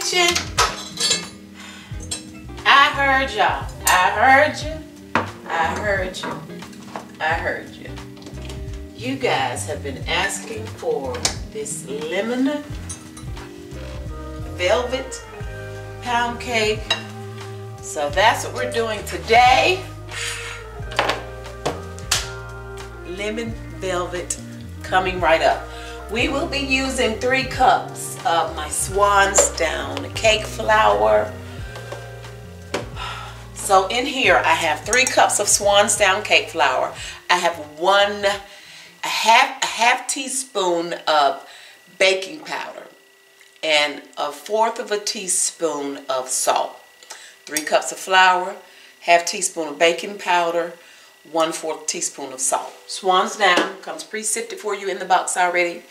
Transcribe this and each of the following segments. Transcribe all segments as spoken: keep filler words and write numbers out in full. kitchen. I heard y'all. I heard you. I heard you. I heard you. You guys have been asking for this lemon velvet pound cake. So that's what we're doing today. Lemon velvet coming right up. We will be using three cups of my Swan's Down cake flour. So in here I have three cups of Swan's Down cake flour. I have one a half a half teaspoon of baking powder and a fourth of a teaspoon of salt. Three cups of flour, half teaspoon of baking powder, one fourth teaspoon of salt. Swan's Down comes pre-sifted for you in the box already.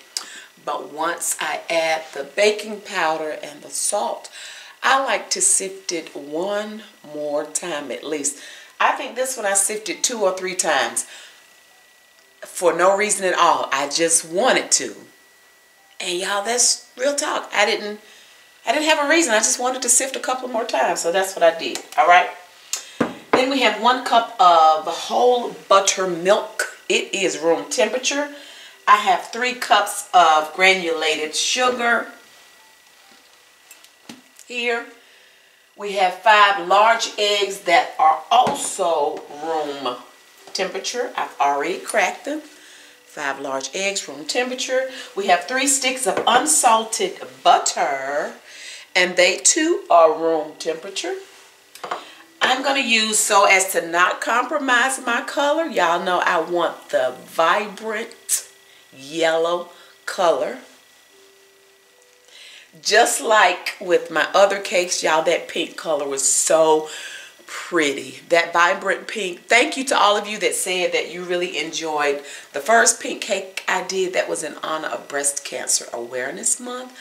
But once I add the baking powder and the salt, I like to sift it one more time at least. I think this one I sifted two or three times for no reason at all. I just wanted to. And y'all, that's real talk. I didn't I didn't have a reason. I just wanted to sift a couple more times. So that's what I did. All right. Then we have one cup of whole buttermilk. It is room temperature. I have three cups of granulated sugar. Here we have five large eggs that are also room temperature. I've already cracked them. Five large eggs, room temperature. We have three sticks of unsalted butter, and they too are room temperature. I'm going to use, so as to not compromise my color, y'all know I want the vibrant yellow color. Just like with my other cakes, y'all, that pink color was so pretty. That vibrant pink. Thank you to all of you that said that you really enjoyed the first pink cake I did that was in honor of Breast Cancer Awareness Month.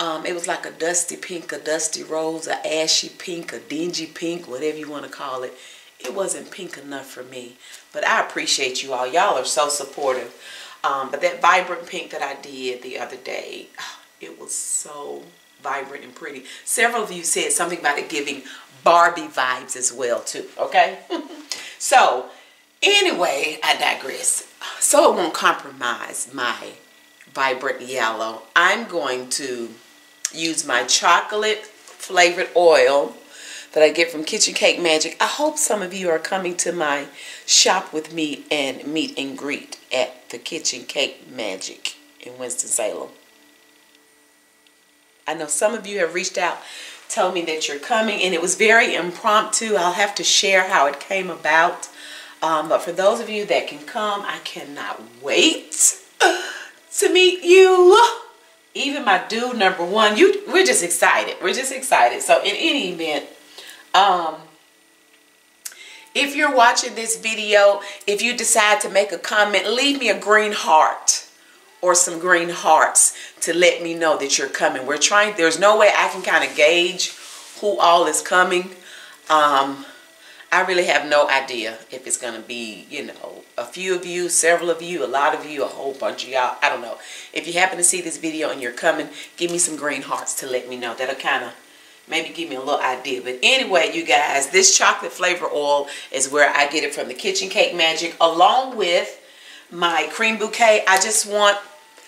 Um, it was like a dusty pink, a dusty rose, a ashy pink, a dingy pink, whatever you want to call it. It wasn't pink enough for me. But I appreciate you all. Y'all are so supportive. Um, but that vibrant pink that I did the other day, it was so vibrant and pretty. Several of you said something about it giving Barbie vibes as well too, okay? So anyway, I digress. So it won't compromise my vibrant yellow. I'm going to use my chocolate flavored oil that I get from Kitchen Cake Magic. I hope some of you are coming to my shop with me and meet and greet at the Kitchen Cake Magic in Winston-Salem. I know some of you have reached out, told me that you're coming, and it was very impromptu. I'll have to share how it came about. Um, but for those of you that can come, I cannot wait to meet you. Even my dude number one, you we're just excited. We're just excited. So in any event, um, if you're watching this video, if you decide to make a comment, leave me a green heart or some green hearts to let me know that you're coming. We're trying, there's no way I can kind of gauge who all is coming. Um, I really have no idea if it's going to be, you know, a few of you, several of you, a lot of you, a whole bunch of y'all. I don't know. If you happen to see this video and you're coming, give me some green hearts to let me know. That'll kind of maybe give me a little idea. But anyway, you guys, this chocolate flavor oil is where I get it from the Kitchen Cake Magic, along with my Creme Bouquet. I just want,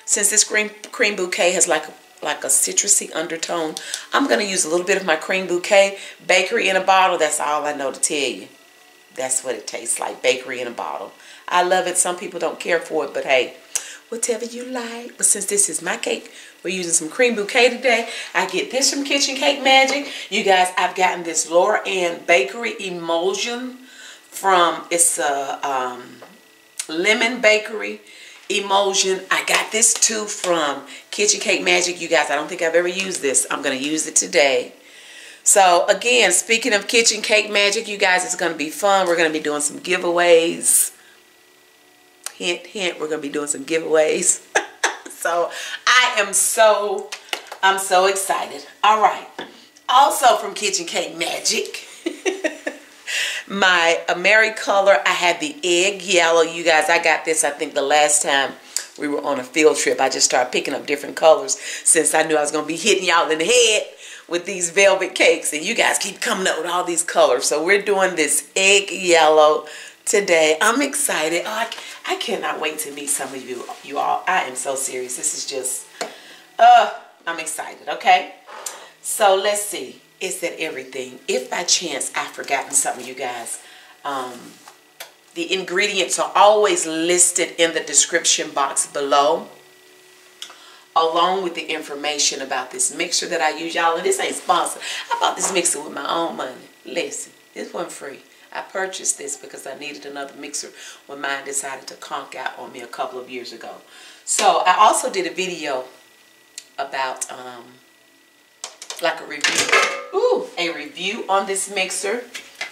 since this Creme, creme Bouquet has like a, like a citrusy undertone, I'm going to use a little bit of my Creme Bouquet. Bakery in a bottle, that's all I know to tell you. That's what it tastes like, bakery in a bottle. I love it. Some people don't care for it, but hey, whatever you like. But since this is my cake, we're using some Creme Bouquet today. I get this from Kitchen Cake Magic. You guys, I've gotten this LorAnn Bakery Emulsion from, it's a um, lemon bakery emulsion. I got this too from Kitchen Cake Magic. You guys, I don't think I've ever used this. I'm going to use it today. So again, speaking of Kitchen Cake Magic, you guys, it's going to be fun. We're going to be doing some giveaways. Hint, hint, we're going to be doing some giveaways. So I am so, I'm so excited. All right. Also from Kitchen Cake Magic, my AmeriColor, I had the egg yellow. You guys, I got this, I think, the last time we were on a field trip, I just started picking up different colors since I knew I was going to be hitting y'all in the head with these velvet cakes, and you guys keep coming up with all these colors. So we're doing this egg yellow today. I'm excited. Oh, I, I cannot wait to meet some of you, you all. I am so serious. This is just, uh, I'm excited, okay? So let's see. Is that everything? If by chance I've forgotten something, you guys, um, the ingredients are always listed in the description box below, along with the information about this mixture that I use, y'all. And this ain't sponsored. I bought this mixer with my own money. Listen, this wasn't free. I purchased this because I needed another mixer when mine decided to conk out on me a couple of years ago. So I also did a video about um, like a review. Ooh, a review on this mixer.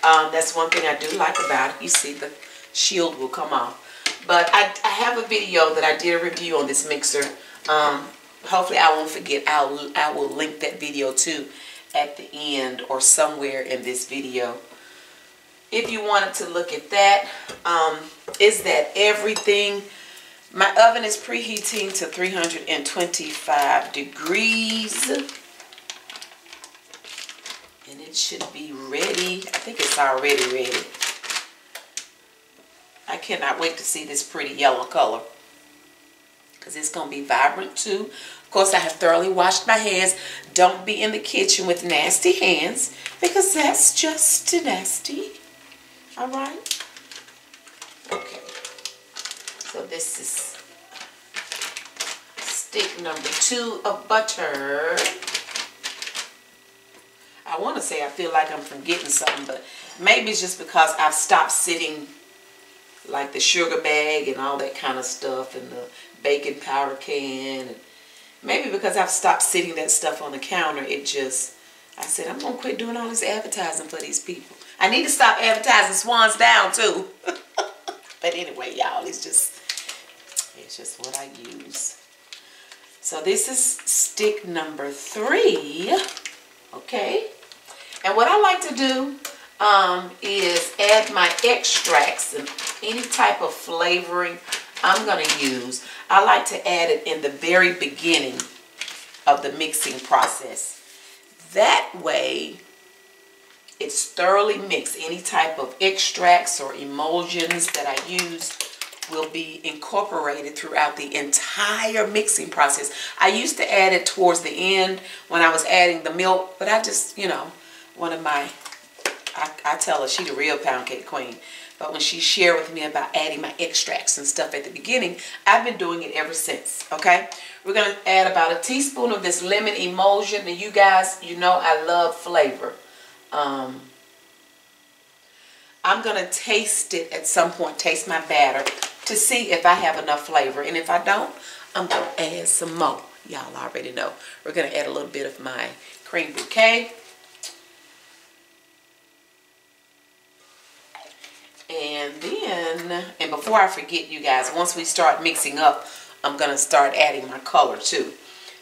Um, that's one thing I do like about it. You see the shield will come off. But I, I have a video that I did a review on this mixer. Um, hopefully I won't forget. I'll, I will link that video too at the end or somewhere in this video. If you wanted to look at that, um, is that everything? My oven is preheating to three hundred twenty-five degrees. And it should be ready. I think it's already ready. I cannot wait to see this pretty yellow color, because it's going to be vibrant too. Of course, I have thoroughly washed my hands. Don't be in the kitchen with nasty hands, because that's just nasty. All right. Okay. So this is stick number two of butter. I want to say I feel like I'm forgetting something, but maybe it's just because I've stopped sitting like the sugar bag and all that kind of stuff and the baking powder can. And maybe because I've stopped sitting that stuff on the counter, it just, I said, I'm going to quit doing all this advertising for these people. I need to stop advertising Swan's Down too. But anyway, y'all, it's just, it's just what I use. So this is stick number three, okay? And what I like to do um, is add my extracts and any type of flavoring I'm going to use. I like to add it in the very beginning of the mixing process. That way, it's thoroughly mixed. Any type of extracts or emulsions that I use will be incorporated throughout the entire mixing process. I used to add it towards the end when I was adding the milk, but I just, you know, one of my, I, I tell her she's a real pound cake queen, but when she shared with me about adding my extracts and stuff at the beginning, I've been doing it ever since, okay? We're going to add about a teaspoon of this lemon emulsion, and you guys, you know I love flavor. Um, I'm going to taste it at some point, taste my batter to see if I have enough flavor. And if I don't, I'm going to add some more. Y'all already know. We're going to add a little bit of my Creme Bouquet. And then, and before I forget, you guys, once we start mixing up, I'm going to start adding my color too.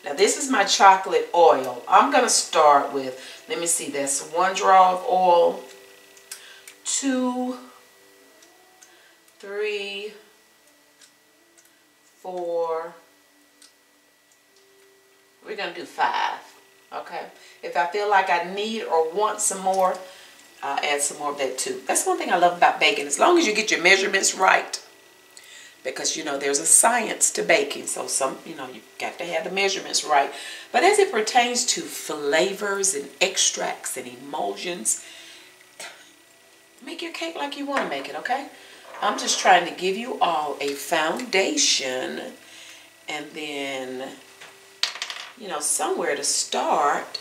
Now this is my chocolate oil. I'm going to start with, let me see, that's one draw of oil, two, three, four, we're going to do five, okay? If I feel like I need or want some more, I'll add some more of that too. That's one thing I love about baking, as long as you get your measurements right. Because, you know, there's a science to baking. So, some, you know, you've got to have the measurements right. But as it pertains to flavors and extracts and emulsions, make your cake like you want to make it, okay? I'm just trying to give you all a foundation. And then, you know, somewhere to start.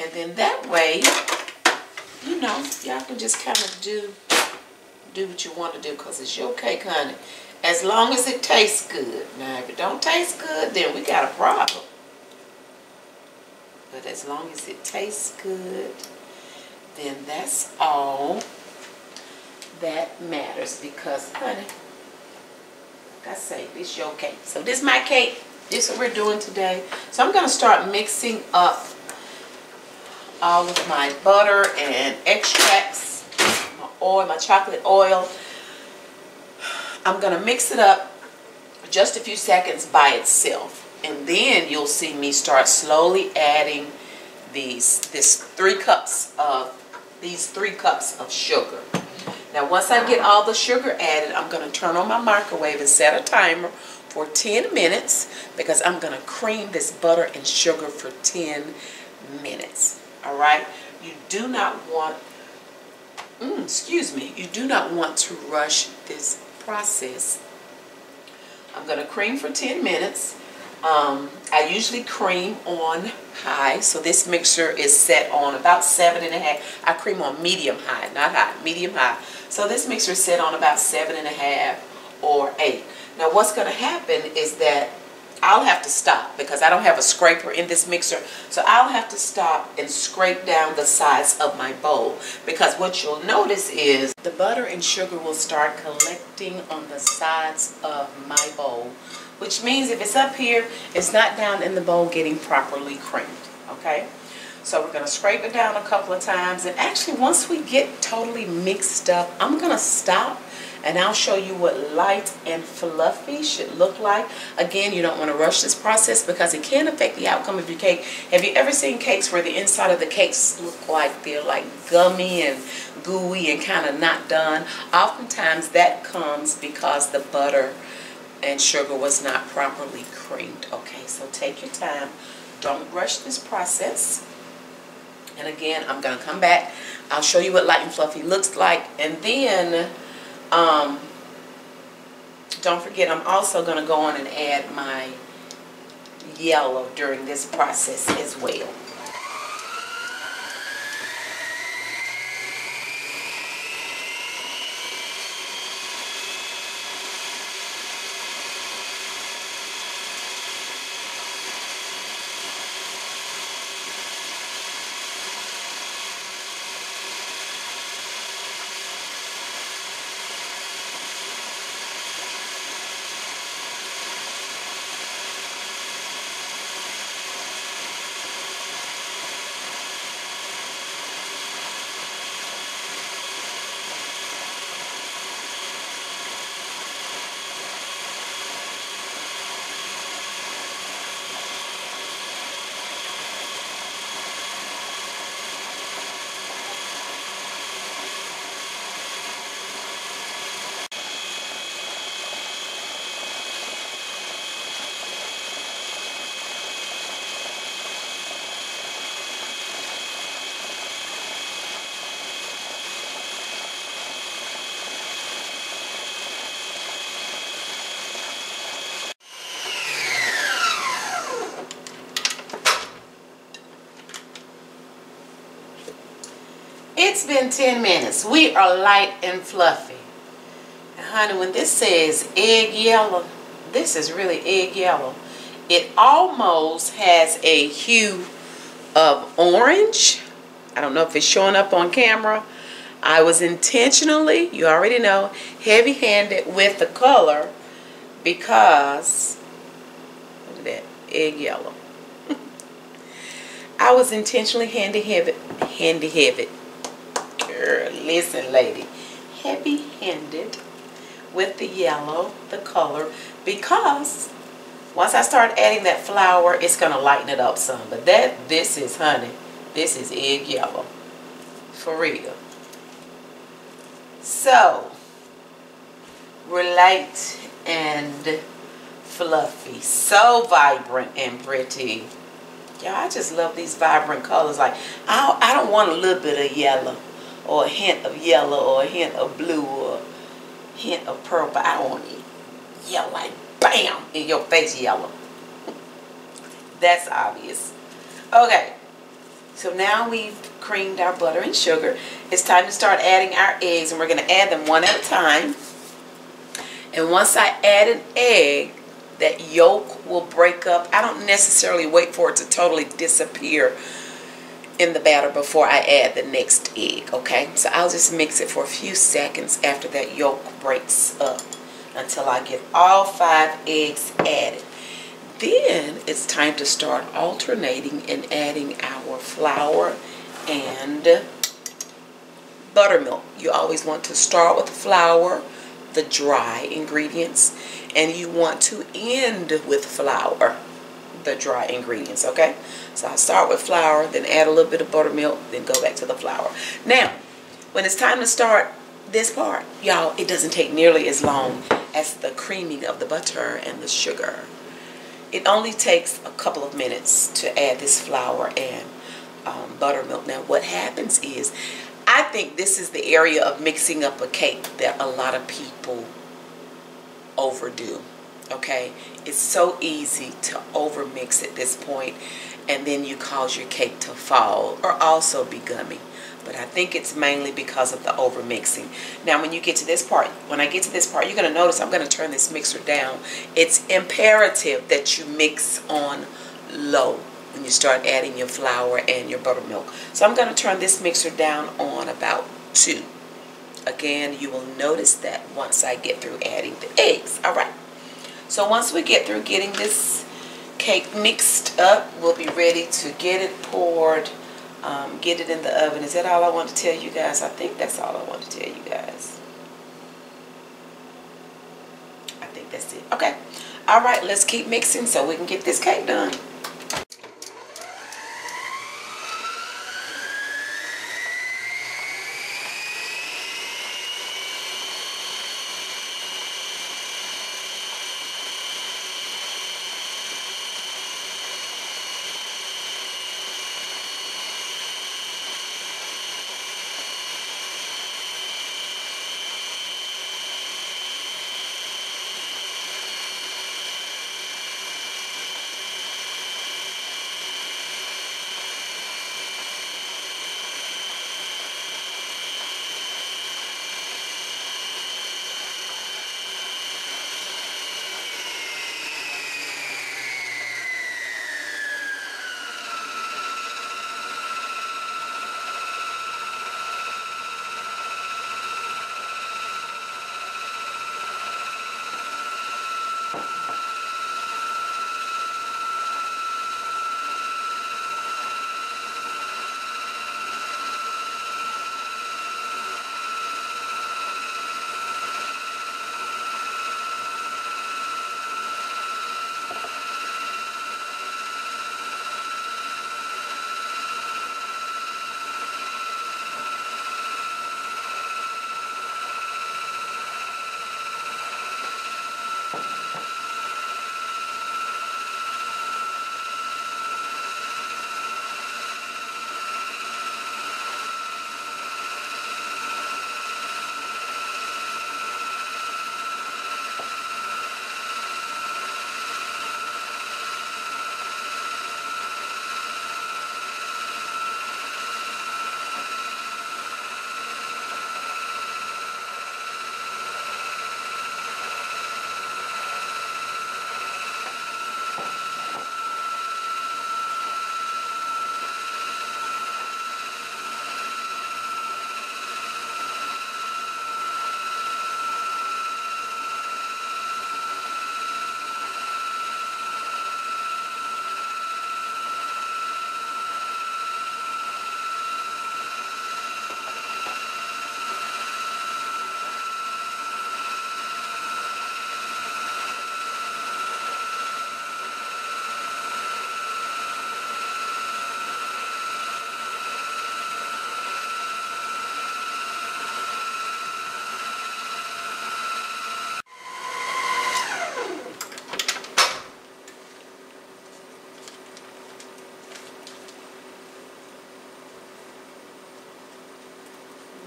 And then that way, you know, y'all can just kind of do... do what you want to do, because it's your cake, honey. As long as it tastes good. Now, if it don't taste good, then we got a problem. But as long as it tastes good, then that's all that matters. Because, honey, like I say, it's your cake. So this is my cake. This is what we're doing today. So I'm going to start mixing up all of my butter and extracts. Oil, my chocolate oil. I'm going to mix it up just a few seconds by itself, and then you'll see me start slowly adding these this three cups of these three cups of sugar. Now once I get all the sugar added, I'm going to turn on my microwave and set a timer for ten minutes, because I'm going to cream this butter and sugar for ten minutes. All right, you do not want mm, excuse me you do not want to rush this process. I'm going to cream for ten minutes. Um, I usually cream on high, so this mixture is set on about seven and a half. I cream on medium high, not high, medium high. So this mixture is set on about seven and a half or eight. Now what's going to happen is that I'll have to stop, because I don't have a scraper in this mixer, so I'll have to stop and scrape down the sides of my bowl, because what you'll notice is the butter and sugar will start collecting on the sides of my bowl, which means if it's up here, it's not down in the bowl getting properly creamed. Okay, so we're going to scrape it down a couple of times, and actually once we get totally mixed up, I'm going to stop and I'll show you what light and fluffy should look like. Again, you don't want to rush this process, because it can affect the outcome of your cake. Have you ever seen cakes where the inside of the cakes look like they're like gummy and gooey and kind of not done? Oftentimes that comes because the butter and sugar was not properly creamed. Okay, so take your time. Don't rush this process. And again, I'm going to come back. I'll show you what light and fluffy looks like. And then um, don't forget, I'm also going to go on and add my yellow during this process as well. It's been ten minutes. We are light and fluffy. And honey, when this says egg yellow, this is really egg yellow. It almost has a hue of orange. I don't know if it's showing up on camera. I was intentionally, you already know, heavy-handed with the color, because look at that, egg yellow. I was intentionally handy-handed, handy-handed. Listen, lady, heavy-handed with the yellow, the color, because once I start adding that flour, it's gonna lighten it up some. But that this is, honey, this is egg yellow for real. So we're light and fluffy, so vibrant and pretty. Y'all, I just love these vibrant colors. Like I, I don't want a little bit of yellow, or a hint of yellow, or a hint of blue, or a hint of purple. I don't want it yellow, like bam, in your face yellow. That's obvious. Okay, so now we've creamed our butter and sugar. It's time to start adding our eggs, and we're going to add them one at a time. And once I add an egg, that yolk will break up. I don't necessarily wait for it to totally disappear in the batter before I add the next egg. Okay, so I'll just mix it for a few seconds after that yolk breaks up, until I get all five eggs added. Then it's time to start alternating and adding our flour and buttermilk. You always want to start with flour, the dry ingredients, and you want to end with flour, the dry ingredients, okay? So I'll start with flour, then add a little bit of buttermilk, then go back to the flour. Now, when it's time to start this part, y'all, it doesn't take nearly as long as the creaming of the butter and the sugar. It only takes a couple of minutes to add this flour and um, buttermilk. Now, what happens is, I think this is the area of mixing up a cake that a lot of people overdo, okay? It's so easy to overmix at this point, and then you cause your cake to fall or also be gummy. But I think it's mainly because of the overmixing. Now, when you get to this part, when I get to this part, you're going to notice I'm going to turn this mixer down. It's imperative that you mix on low when you start adding your flour and your buttermilk. So I'm going to turn this mixer down on about two. Again, you will notice that once I get through adding the eggs. All right. So once we get through getting this cake mixed up, we'll be ready to get it poured. Um, get it in the oven. Is that all I want to tell you guys? I think that's all I want to tell you guys. I think that's it. Okay. All right, let's keep mixing so we can get this cake done.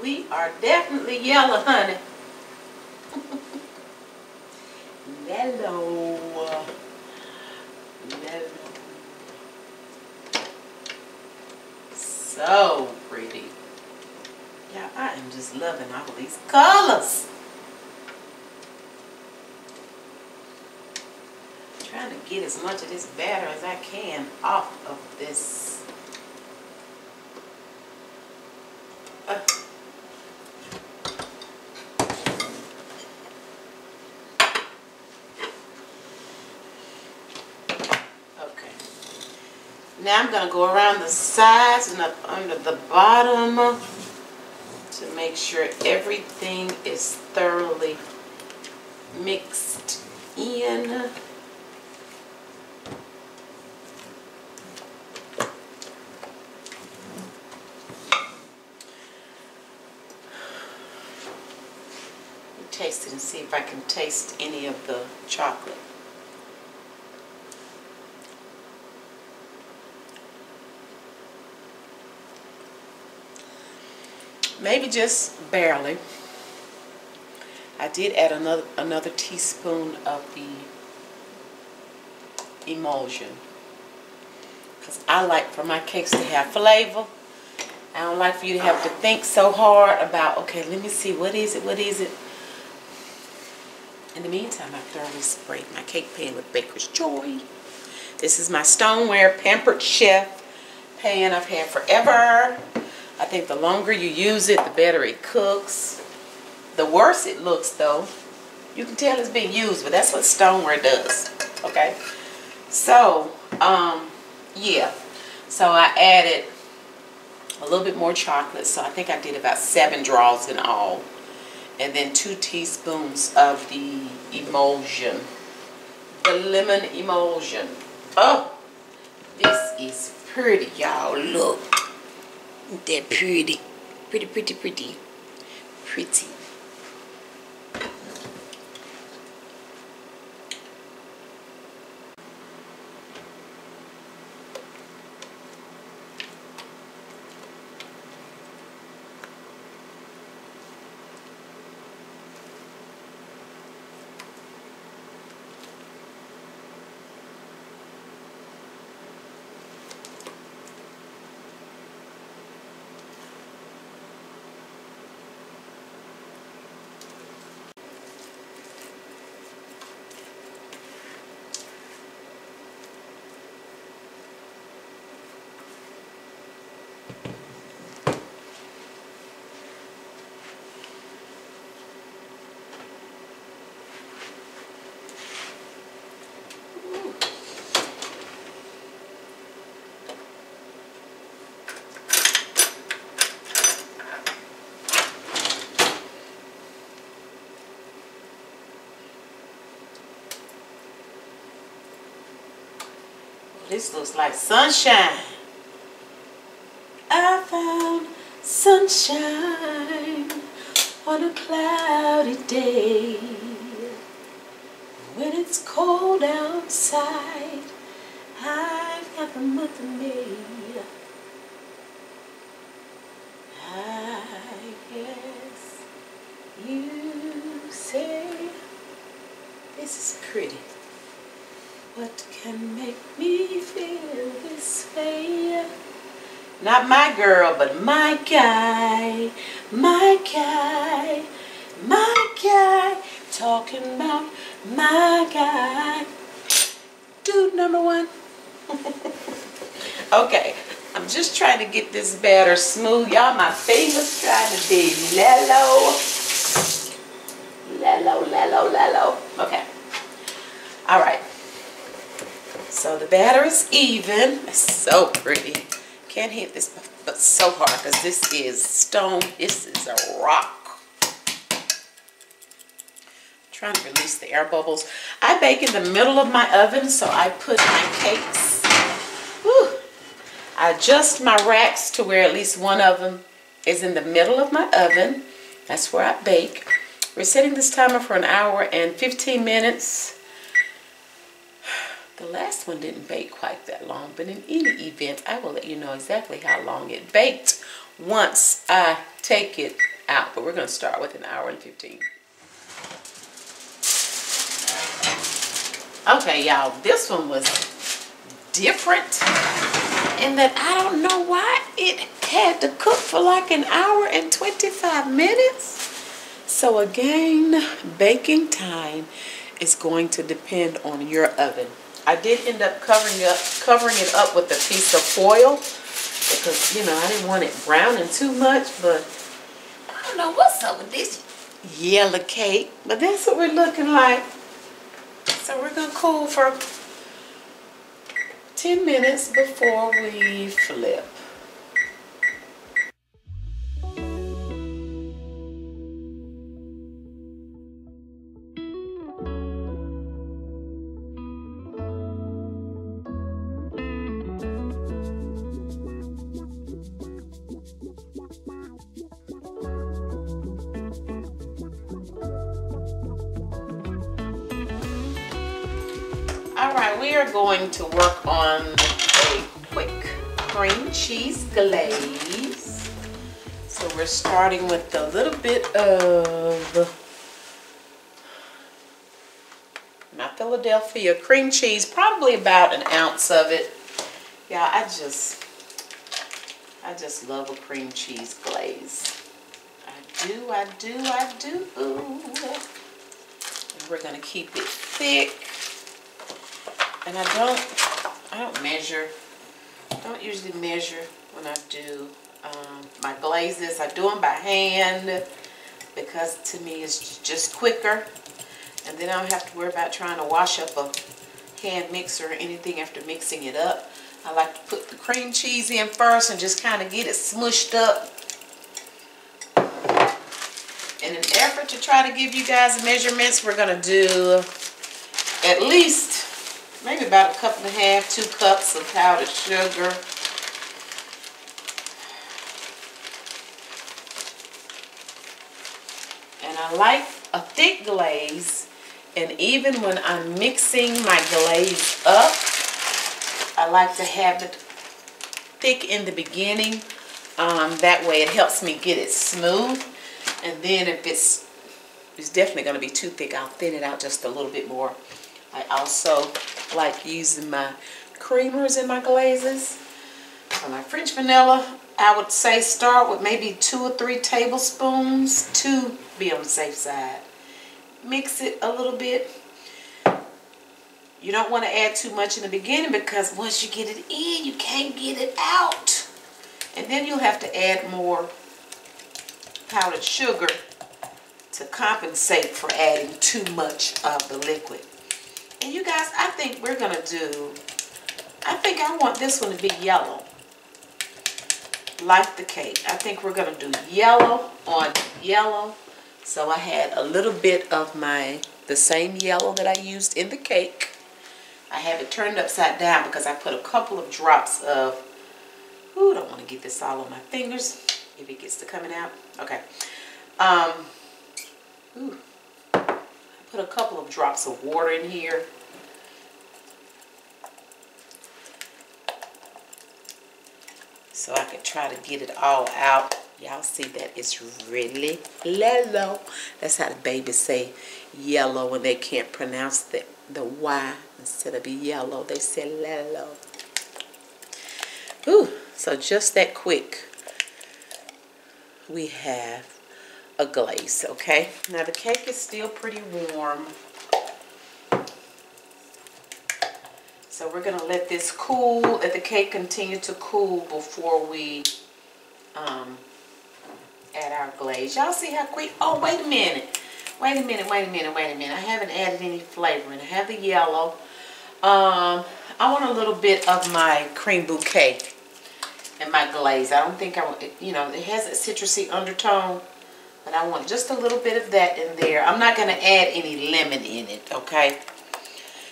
We are definitely yellow, honey. Yellow. Yellow. So pretty. Yeah, I am just loving all these colors. I'm trying to get as much of this batter as I can off of this. Uh, Now I'm going to go around the sides and up under the bottom to make sure everything is thoroughly mixed in. Taste it and see if I can taste any of the chocolate. Maybe just barely. I did add another another teaspoon of the emulsion because I like for my cakes to have flavor. I don't like for you to have to think so hard about, okay, let me see, what is it, what is it? In the meantime, I thoroughly sprayed my cake pan with Baker's Joy. This is my stoneware Pampered Chef pan I've had forever. I think the longer you use it, the better it cooks. The worse it looks, though. You can tell it's being used, but that's what stoneware does, okay? So, um, yeah. So I added a little bit more chocolate. So I think I did about seven draws in all. And then two teaspoons of the emulsion, the lemon emulsion. Oh, this is pretty, y'all. Look, isn't that pretty? Pretty, pretty, pretty, pretty. This looks like sunshine. I found sunshine on a cloudy day. When it's cold outside, I've got the month of May. I guess you say this is pretty. What can make me feel this way? Not my girl, but my guy, my guy, my guy. Talking about my guy. Dude number one. Okay, I'm just trying to get this batter smooth. Y'all, my fingers trying to be lello. Lello, lello, lello. Okay. All right. So the batter is even. It's so pretty. Can't hit this but so hard because this is stone. This is a rock. I'm trying to release the air bubbles. I bake in the middle of my oven, so I put my cakes. Whew, I adjust my racks to where at least one of them is in the middle of my oven. That's where I bake. We're setting this timer for an hour and fifteen minutes. The last one didn't bake quite that long, but in any event, I will let you know exactly how long it baked once I take it out. But we're going to start with an hour and fifteen. Okay, y'all, this one was different in that I don't know why it had to cook for like an hour and twenty-five minutes. So again, baking time is going to depend on your oven. I did end up covering up, covering it up with a piece of foil because, you know, I didn't want it browning too much, but I don't know what's up with this yellow cake, but that's what we're looking like. So we're going to cool for ten minutes before we flip. Alright, we are going to work on a quick cream cheese glaze. So we're starting with a little bit of my Philadelphia cream cheese, probably about an ounce of it. Yeah, I just, I just love a cream cheese glaze. I do, I do, I do. And we're gonna keep it thick. And I don't, I don't measure, I don't usually measure when I do um, my glazes. I do them by hand because to me it's just quicker. And then I don't have to worry about trying to wash up a hand mixer or anything after mixing it up. I like to put the cream cheese in first and just kind of get it smushed up. In an effort to try to give you guys measurements, we're going to do at least maybe about a cup and a half, two cups of powdered sugar. And I like a thick glaze. And even when I'm mixing my glaze up, I like to have it thick in the beginning. Um, that way it helps me get it smooth. And then if it's, it's definitely going to be too thick, I'll thin it out just a little bit more. I also like using my creamers in my glazes. For my French vanilla, I would say start with maybe two or three tablespoons to be on the safe side. Mix it a little bit. You don't want to add too much in the beginning because once you get it in, you can't get it out. And then you'll have to add more powdered sugar to compensate for adding too much of the liquid. And you guys, I think we're going to do, I think I want this one to be yellow, like the cake. I think we're going to do yellow on yellow. So I had a little bit of my, the same yellow that I used in the cake. I have it turned upside down because I put a couple of drops of, ooh, don't want to get this all on my fingers if it gets to coming out. Okay. Um, ooh. Put a couple of drops of water in here. So I can try to get it all out. Y'all see that it's really yellow. That's how the babies say yellow when they can't pronounce the, the Y. Instead of yellow, they say yellow. Ooh, so just that quick, we have a glaze. Okay, now the cake is still pretty warm, so we're gonna let this cool, let the cake continue to cool before we um, add our glaze. Y'all see how quick? Oh, wait a minute, wait a minute, wait a minute, wait a minute. I haven't added any flavoring. I have the yellow. um, I want a little bit of my Creme Bouquet in my glaze. I don't think I want, you know, it has a citrusy undertone. But I want just a little bit of that in there. I'm not going to add any lemon in it, okay?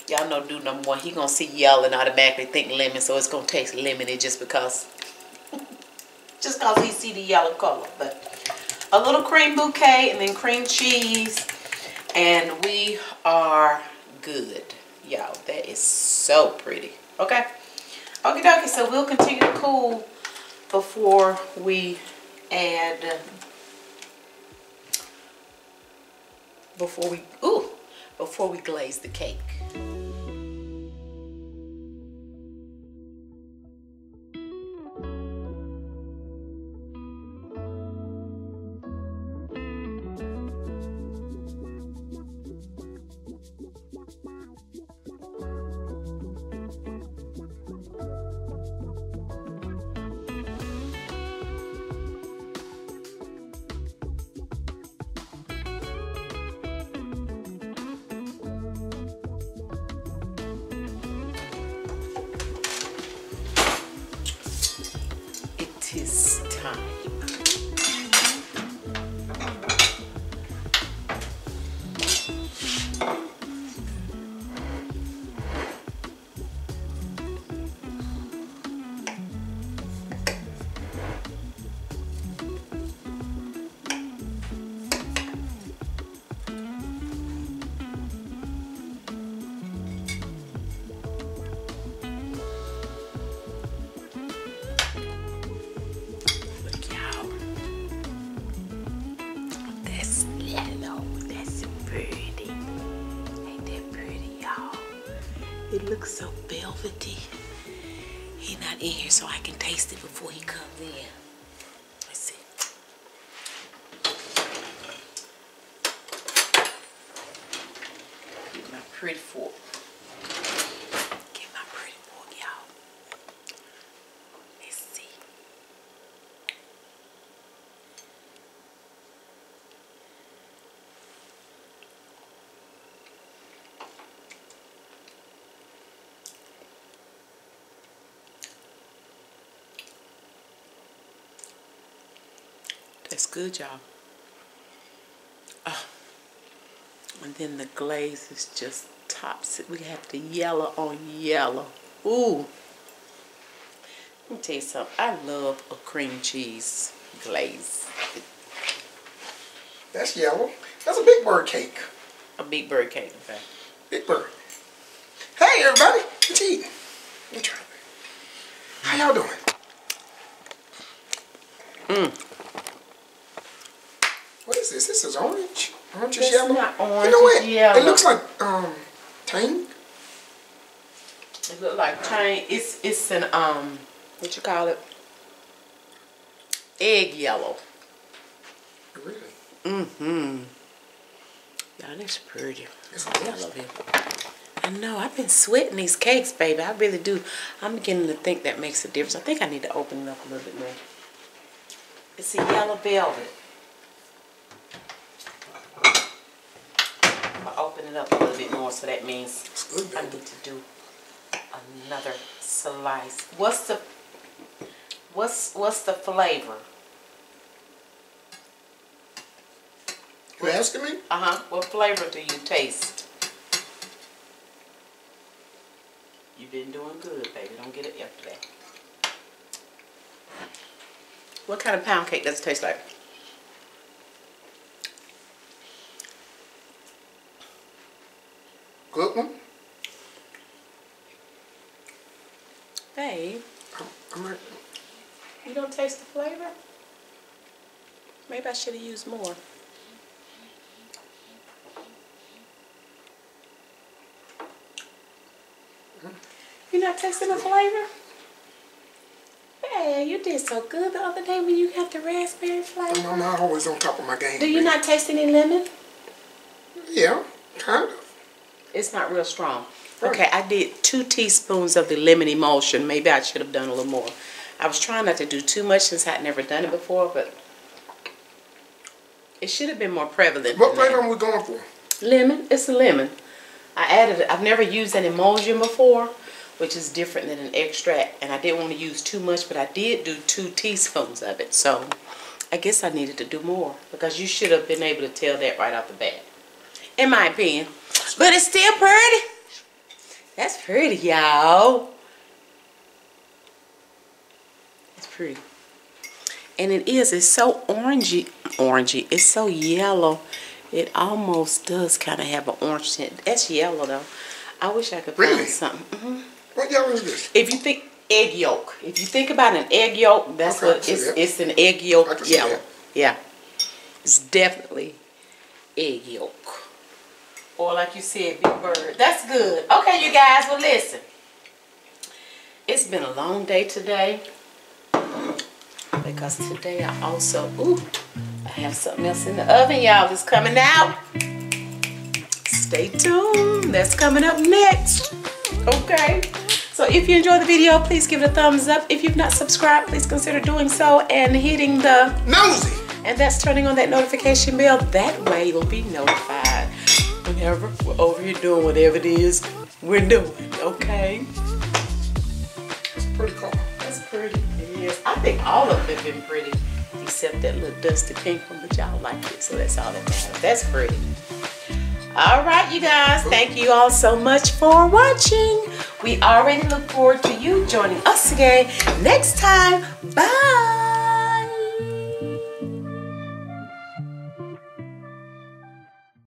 Y'all know dude number one, he going to see yellow and automatically think lemon, so it's going to taste lemony just because, just because he see the yellow color. But a little cream bouquet and then cream cheese, and we are good. Y'all, that is so pretty, okay? Okie dokie, so we'll continue to cool before we add... Uh, before we ooh, before we glaze the cake. looks so velvety. He's not in here, so I can taste it before he comes in. Let's see. Get my pretty fork. Get my pretty fork, y'all. Let's see. That's good, y'all. Oh. And then the glaze is just tops it. We have the yellow on yellow. Ooh. Let me tell you something. I love a cream cheese glaze. That's yellow. That's a Big Bird cake. A Big Bird cake, in fact. Big Bird. Hey, everybody. What you eating? Let me try it. How y'all doing? Mmm. What is this? This is orange. Orange is yellow. Not orange, you know what? Yellow. It looks like um tang. It looks like tang. It's it's an um what you call it? Egg yellow. Really? Mm-hmm. Y'all, that's pretty. It's yellow here. I know. I've been sweating these cakes, baby. I really do. I'm beginning to think that makes a difference. I think I need to open it up a little bit more. It's a yellow velvet. It up a little bit more, so that means good, I need to do another slice. What's the what's what's the flavor? You asking me? Uh-huh. What flavor do you taste? You've been doing good, baby. Don't get it after that. What kind of pound cake does it taste like? Good one. Babe. Right. You don't taste the flavor? Maybe I should have used more. Mm-hmm. You're not tasting the flavor? Hey, you did so good the other day when you got the raspberry flavor. I'm not always on top of my game. Do you baby. not taste any lemon? Yeah, kind of. It's not real strong. Okay, I did two teaspoons of the lemon emulsion. Maybe I should have done a little more. I was trying not to do too much since I'd never done it before, but it should have been more prevalent. What flavor are we going for? Lemon. It's a lemon. I added it. I've never used an emulsion before, which is different than an extract, and I didn't want to use too much, but I did do two teaspoons of it, so I guess I needed to do more, because you should have been able to tell that right off the bat, in my opinion. But it's still pretty. That's pretty, y'all. It's pretty. And it is. It's so orangey. Orangey. It's so yellow. It almost does kind of have an orange tint. That's yellow, though. I wish I could find really? something. Mm-hmm. What yellow is this? If you think egg yolk. If you think about an egg yolk, that's okay, what it's. That. It's an egg yolk yellow. Yeah. It's definitely egg yolk. Or like you said, Big Bird. That's good. Okay, you guys. Well, listen. It's been a long day today. Because today I also... Ooh, I have something else in the oven, y'all. It's coming out. Stay tuned. That's coming up next. Okay. So if you enjoyed the video, please give it a thumbs up. If you've not subscribed, please consider doing so and hitting the... nosy. And that's turning on that notification bell. That way you'll be notified. Whenever we're over here doing whatever it is we're doing, okay? That's pretty cool. That's pretty. It is. I think all of them have been pretty, except that little dusty pink one, but y'all like it, so that's all that matters. That's pretty. All right, you guys. Thank you all so much for watching. We already look forward to you joining us again next time. Bye.